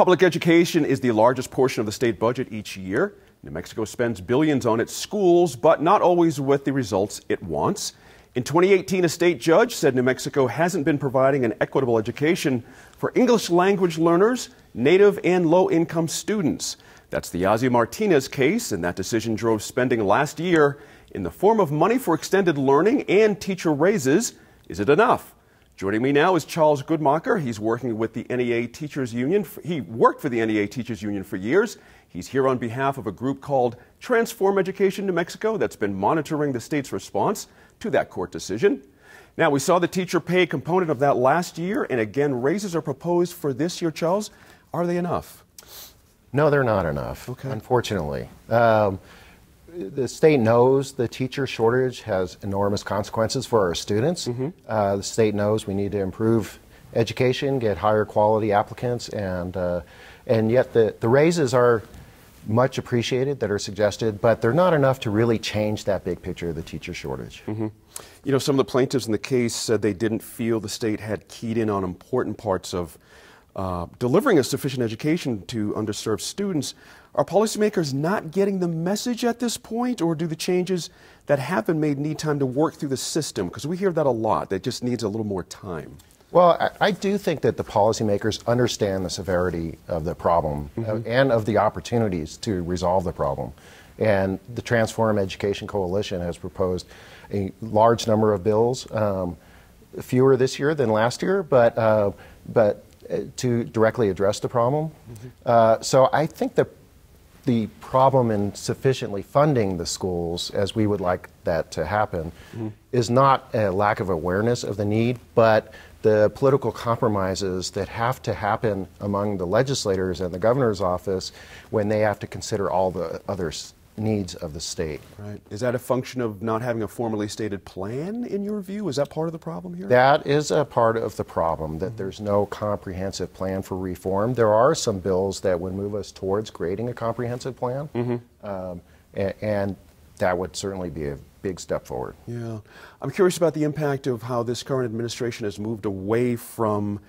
Public education is the largest portion of the state budget each year. New Mexico spends billions on its schools, but not always with the results it wants. In 2018, a state judge said New Mexico hasn't been providing an equitable education for English language learners, native and low-income students. That's the Yazzie Martinez case, and that decision drove spending last year in the form of money for extended learning and teacher raises. Is it enough? Joining me now is Charles Goodmacher. He's working with the NEA Teachers Union. He worked for the NEA Teachers Union for years. He's here on behalf of a group called Transform Education New Mexico that's been monitoring the state's response to that court decision. Now, we saw the teacher pay component of that last year, and again, raises are proposed for this year, Charles. Are they enough? No, they're not enough, okay. Unfortunately. The state knows the teacher shortage has enormous consequences for our students. The state knows we need to improve education, get higher quality applicants, and yet the raises are much appreciated that are suggested, but they're not enough to really change that big picture of the teacher shortage. You know, some of the plaintiffs in the case said they didn't feel the state had keyed in on important parts of delivering a sufficient education to underserved students. Are policymakers not getting the message at this point, or do the changes that have been made need time to work through the system? Because we hear that a lot, that it just needs a little more time. Well, I do think that the policymakers understand the severity of the problem and of the opportunities to resolve the problem. And the Transform Education Coalition has proposed a large number of bills, fewer this year than last year, but to directly address the problem. So I think the problem in sufficiently funding the schools, as we would like that to happen, is not a lack of awareness of the need, but the political compromises that have to happen among the legislators and the governor's office when they have to consider all the other needs of the state. Right. Is that a function of not having a formally stated plan, in your view? Is that part of the problem here? That is a part of the problem, that there's no comprehensive plan for reform. There are some bills that would move us towards creating a comprehensive plan, and that would certainly be a big step forward. Yeah. I'm curious about the impact of how this current administration has moved away from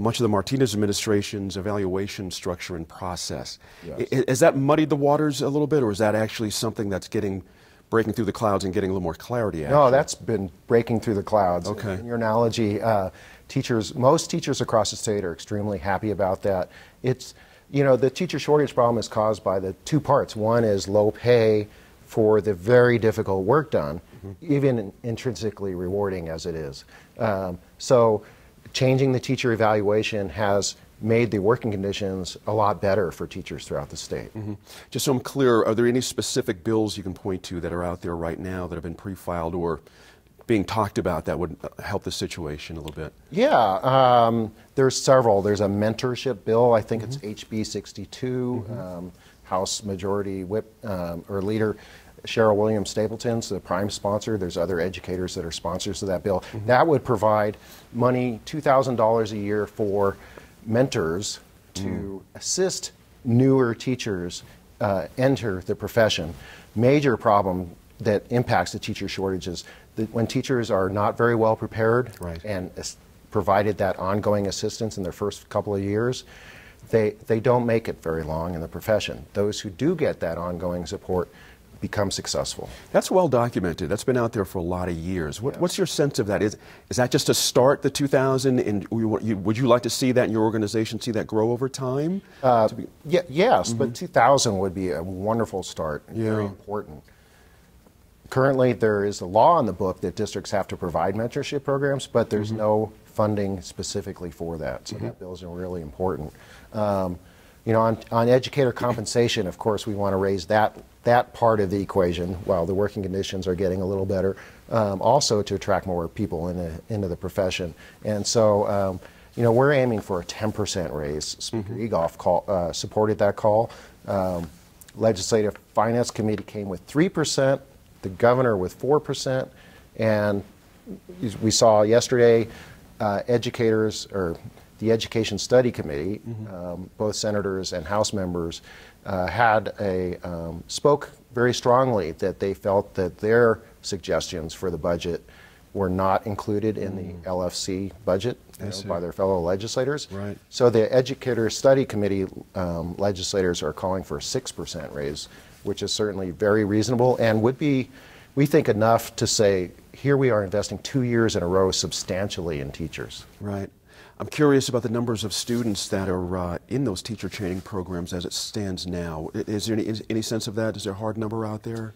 much of the Martinez administration's evaluation structure and process. Has that muddied the waters a little bit, or is that actually something that's breaking through the clouds and getting a little more clarity? No, that's been breaking through the clouds. Okay. In your analogy, most teachers across the state are extremely happy about that. It's, you know, the teacher shortage problem is caused by the two parts. One is low pay for the very difficult work done, even intrinsically rewarding as it is. So changing the teacher evaluation has made the working conditions a lot better for teachers throughout the state. Just so I'm clear, are there any specific bills you can point to that are out there right now that have been pre-filed or being talked about that would help the situation a little bit? Yeah, there's several. There's a mentorship bill, I think it's HB 62, House Majority Whip or Leader Cheryl Williams Stapleton's the prime sponsor. There's other educators that are sponsors of that bill. That would provide money, $2,000 a year, for mentors to assist newer teachers enter the profession. Major problem that impacts the teacher shortage is that when teachers are not very well prepared and provided that ongoing assistance in their first couple of years, they don't make it very long in the profession. Those who do get that ongoing support become successful. That's well documented. That's been out there for a lot of years. What's your sense of that? Is that just a start, the 2000, and would you like to see that in your organization, see that grow over time? Yes, but 2000 would be a wonderful start, very important. Currently, there is a law in the book that districts have to provide mentorship programs, but there's no funding specifically for that, so that bills are really important. You know, on educator compensation, of course, we want to raise that part of the equation while the working conditions are getting a little better, also to attract more people into the profession. And so, you know, we're aiming for a 10% raise. Speaker Egoff supported that call. Legislative Finance Committee came with 3%, the governor with 4%, and we saw yesterday educators, or the Education Study Committee, both senators and House members, spoke very strongly that they felt that their suggestions for the budget were not included in the LFC budget by their fellow legislators. Right. So the Educator Study Committee legislators are calling for a 6% raise, which is certainly very reasonable and would be, we think, enough to say, here we are investing 2 years in a row substantially in teachers. Right. I'm curious about the numbers of students that are in those teacher training programs as it stands now. Is there any sense of that? Is there a hard number out there?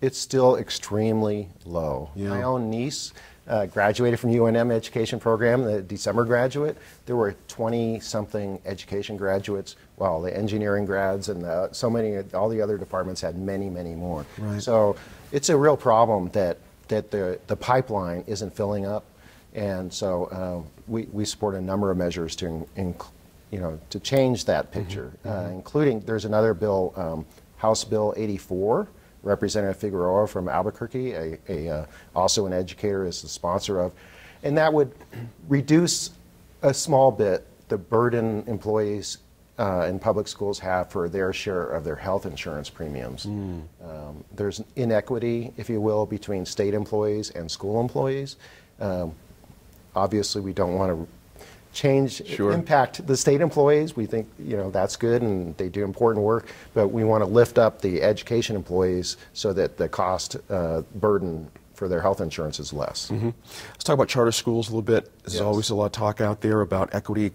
It's still extremely low. Yeah. My own niece graduated from UNM education program, the December graduate. There were 20-something education graduates. Well, the engineering grads and the, so many, all the other departments had many, many more. Right. So it's a real problem that, the pipeline isn't filling up. And so we support a number of measures to, to change that picture, including there's another bill, House Bill 84, Representative Figueroa from Albuquerque, also an educator, is the sponsor of, and that would reduce a small bit the burden employees in public schools have for their share of their health insurance premiums. Mm. There's inequity, if you will, between state employees and school employees. Obviously, we don't want to change, impact the state employees. We think, that's good and they do important work, but we want to lift up the education employees so that the cost burden for their health insurance is less. Mm-hmm. Let's talk about charter schools a little bit. There's always a lot of talk out there about equity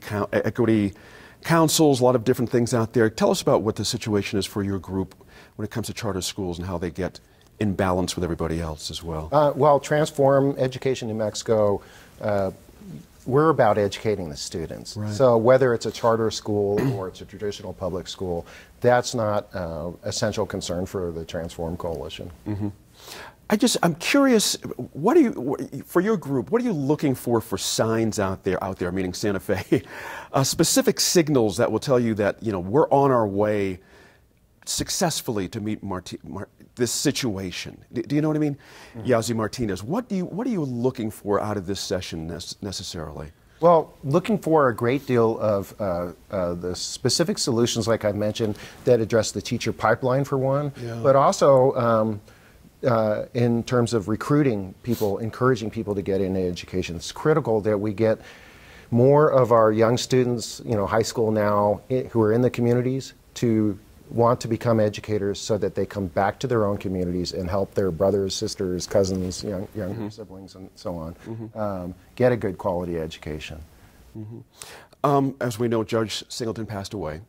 councils, a lot of different things out there. Tell us about what the situation is for your group when it comes to charter schools and how they get in balance with everybody else as well. Well, Transform Education New Mexico, we're about educating the students. Right. So whether it's a charter school or it's a traditional public school, that's not a central concern for the Transform Coalition. Mm-hmm. I'm curious, what do you, for your group, what are you looking for signs out there, meaning Santa Fe, specific signals that will tell you that, we're on our way successfully to meet this situation? Do you know what I mean? Mm-hmm. Yazzie Martinez, what are you looking for out of this session necessarily? Well, looking for a great deal of the specific solutions, like I mentioned, that address the teacher pipeline for one, but also in terms of recruiting people, encouraging people to get into education. It's critical that we get more of our young students, high school now, who are in the communities to want to become educators so that they come back to their own communities and help their brothers, sisters, cousins, younger siblings, and so on, get a good quality education. Mm-hmm. As we know, Judge Singleton passed away,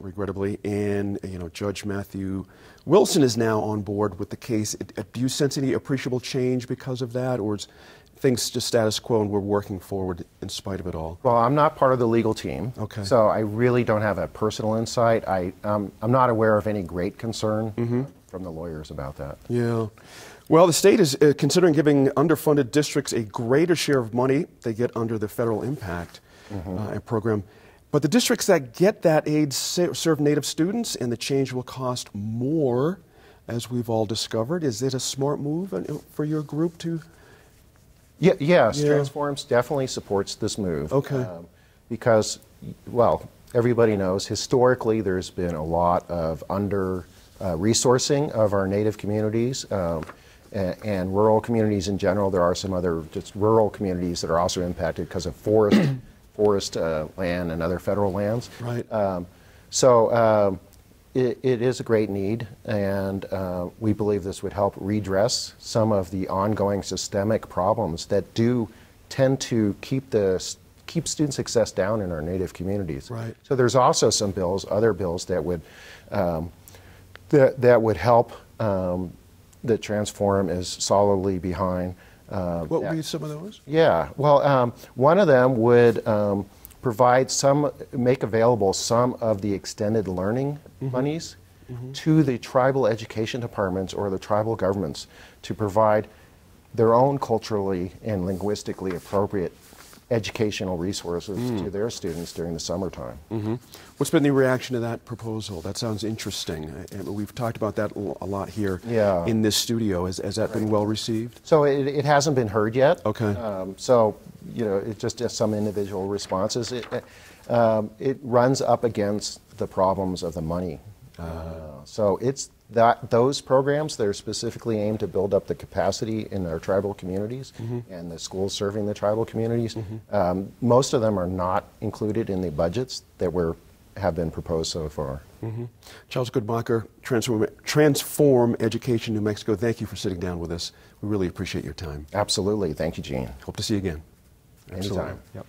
regrettably, and Judge Matthew Wilson is now on board with the case. Do you sense any appreciable change because of that, or is things just status quo and we're working forward in spite of it all? Well, I'm not part of the legal team, so I really don't have a personal insight. I'm not aware of any great concern from the lawyers about that. Yeah. Well, the state is considering giving underfunded districts a greater share of money they get under the federal impact program. But the districts that get that aid serve Native students, and the change will cost more, as we've all discovered. Is it a smart move for your group to... Yes, Transforms definitely supports this move. Because, well, everybody knows historically there's been a lot of under-resourcing of our Native communities and rural communities in general. There are some other just rural communities that are also impacted because of forest land and other federal lands. Right. It is a great need, and we believe this would help redress some of the ongoing systemic problems that do tend to keep student success down in our Native communities. Right. So there's also some bills, other bills that would that would help that Transform is solidly behind. What would be some of those? Yeah. Well, one of them would make available some of the extended learning monies to the tribal education departments or the tribal governments to provide their own culturally and linguistically appropriate educational resources to their students during the summertime. What's been the reaction to that proposal? That sounds interesting. We've talked about that a lot here in this studio. Has that been well received? So it hasn't been heard yet. So it's just some individual responses. It runs up against the problems of the money So it's that, those programs that are specifically aimed to build up the capacity in our tribal communities and the schools serving the tribal communities. Most of them are not included in the budgets that have been proposed so far. Charles Goodmacher, Transform Education New Mexico, thank you for sitting down with us. We really appreciate your time. Absolutely. Thank you, Gene. Hope to see you again. Absolutely. Anytime. Yep.